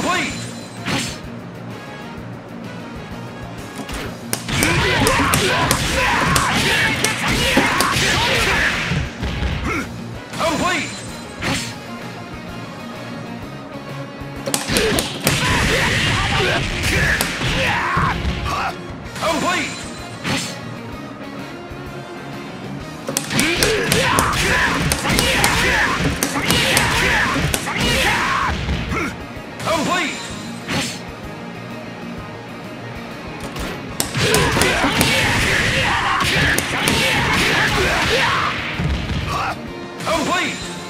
complete! Complete! Complete! Complete! Complete!